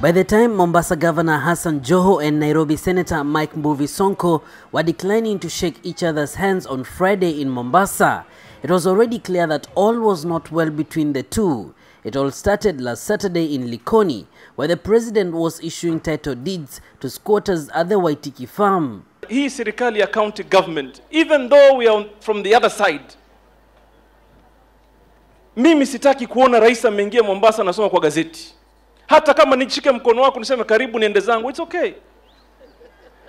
By the time Mombasa Governor Hassan Joho and Nairobi Senator Mike Mbuvi-Sonko were declining to shake each other's hands on Friday in Mombasa, it was already clear that all was not well between the two. It all started last Saturday in Likoni, where the president was issuing title deeds to squatters at the Waitiki farm. Hii serikali ya county government, even though we are from the other side, mimi sitaki kuona rais ameingia Mombasa nasoma kwa gazeti. Hata kama nichike mkono wako niseme karibu niende zangu, it's okay.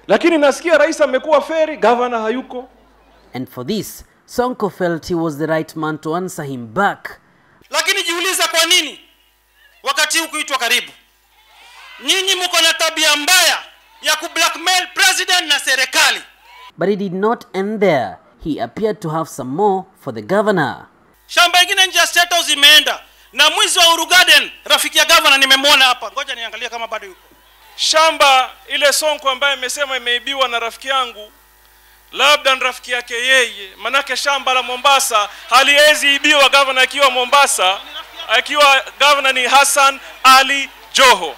Lakini nasikia rais amekuwa feri, governor hayuko. And for this, Sonko felt he was the right man to answer him back. Lakini jiuliza kwa nini wakati hukuitwa karibu? Nyinyi mko na tabia mbaya ya kublackmail president na serikali. But it did not end there. He appeared to have some more for the governor. Shamba ingine nje State House imeenda na mwizi wa Uru Garden, rafiki ya governor nimemwona hapa. Ngoja niangalia kama bado yuko. Shamba ile Sonko ambaye amesema imeibiwa na rafiki yangu, labda ni rafiki yake yeye, manake shamba la Mombasa haliwezi ibiwa governor akiwa Mombasa, akiwa governor ni Hassan Ali Joho.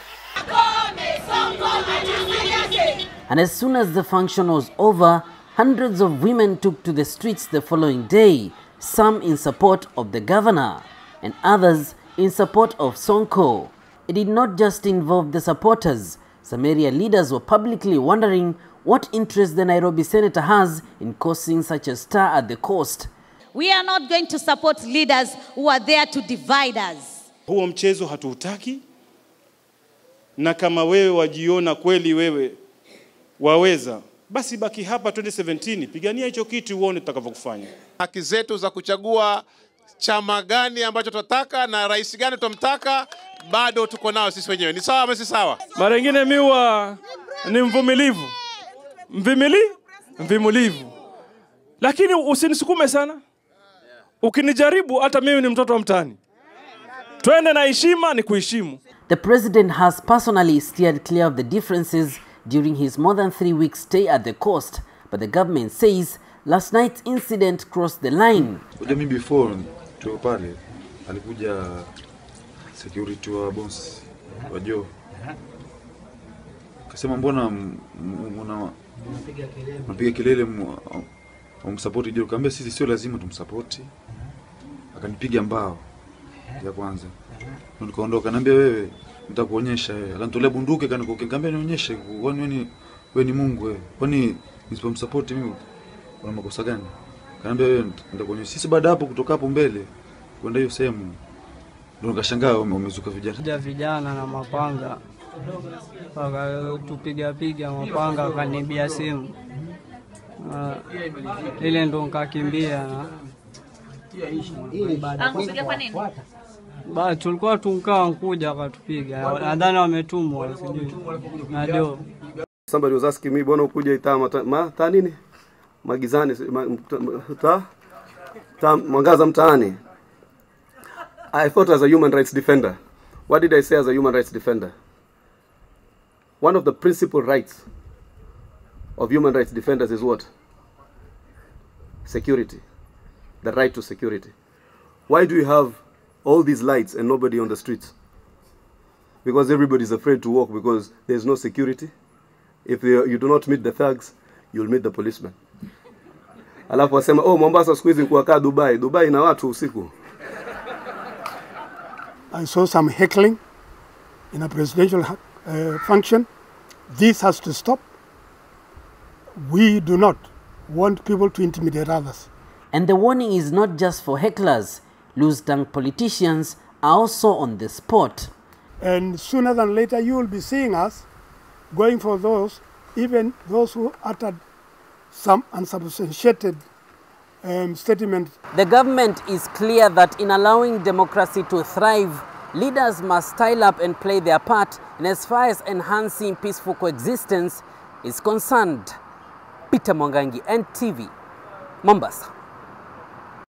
And as soon as the function was over, hundreds of women took to the streets the following day, some in support of the governor and others in support of Sonko. It did not just involve the supporters. Some area leaders were publicly wondering what interest the Nairobi senator has in causing such a stir at the coast. We are not going to support leaders who are there to divide us. Huo mchezo hatuutaki. Na kama wewe wajiona kweli wewe waweza, basi baki hapa 2017, pigania hicho kitu uone tutakavyokufanya. Haki zetu za kuchagua chama gani ambacho tutataka na rais gani tutamtaka bado tuko nao sisi wenyewe. Ni sawa ama si sawa? Mara nyingine miwa ni mvumilivu. Mvumilivu. Lakini usinisukume sana. Ukinijaribu hata mimi ni mtoto wa mtaani. Twende na heshima ni kuheshimu. The president has personally steered clear of the differences during his more than 3-week stay at the coast, but the government says last night's incident crossed the line. Jamii before tuko pale alikuja security wa boss wa Joho akasema mbona mnapiga kelele msupporti Joho, kaambia sisi sio lazima tumsupporti, akanipiga mbao ya kwanza na nikaondoka, naambia wewe nitakuonyesha wewe, alanitolea bunduki kanikukinga, nionyeshe wewe ni Mungu wewe, kwani nisipomsupporti mimi kuna makosa gani? Kaniambia wewe nitakuonyesha. Sisi baada hapo kutoka hapo mbele kwenda hiyo sehemu ndio nikashangaa wamezuka vijana na mapanga wakatupiga mapanga, wakanibia simu ile ndo nikakimbia. Ba tulikuwa tunkaa nkuja akatupiga, nadhani wametumwa sijui na Joho. Somebody was asking me bwana ukuje Itama ta nini magizani ta mwangaza mtaani. I thought as a human rights defender. What did I say as a human rights defender? One of the principal rights of human rights defenders is what? Security. The right to security. Why do we have all these lights and nobody on the streets? Because everybody's afraid to walk because there's no security. If you do not meet the thugs, you'll meet the policeman. Alafu wasema, oh Mombasa squeezing kuwakaa Dubai. Dubai na watu usiku. I saw some heckling in a presidential function. This has to stop. We do not want people to intimidate others. And the warning is not just for hecklers. Loose-tongued politicians are also on the spot. And sooner than later, you will be seeing us going for those, even those who uttered some unsubstantiated statement. The government is clear that in allowing democracy to thrive, leaders must style up and play their part in as far as enhancing peaceful coexistence is concerned. Peter Mongangi, NTV, Mombasa.